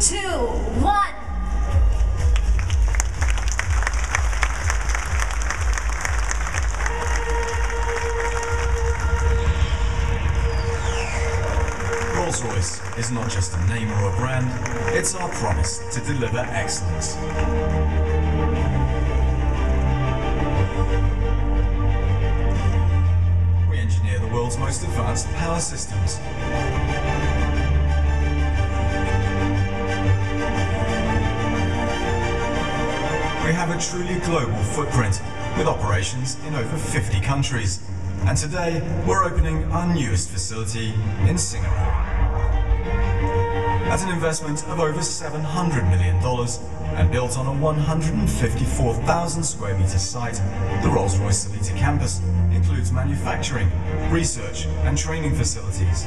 3, 2, 1. Rolls-Royce is not just a name or a brand, it's our promise to deliver excellence. We engineer the world's most advanced power systems. We have a truly global footprint with operations in over 50 countries. And today, we're opening our newest facility in Singapore. At an investment of over $700 million and built on a 154,000 square meter site, the Rolls-Royce Seletar campus includes manufacturing, research and training facilities.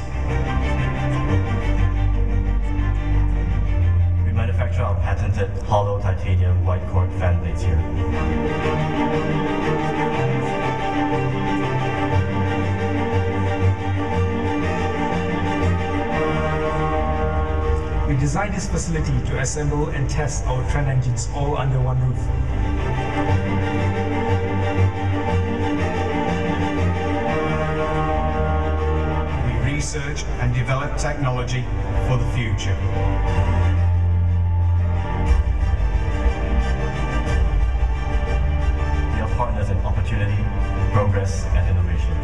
Manufacture our patented hollow titanium wide chord fan blades here. We designed this facility to assemble and test our Trent engines all under one roof. We research and develop technology for the future. Partners in opportunity, progress, and innovation.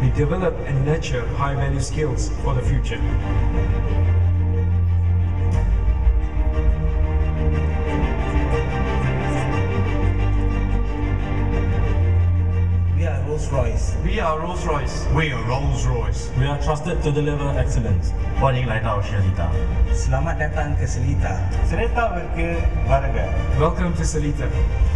We develop and nurture high-value skills for the future. Rolls-Royce. We are Rolls-Royce. We are Rolls-Royce. We are trusted to deliver excellence. Warning light out Seletar. Selamat datang ke Seletar. Seletar berke warga. Welcome to Seletar.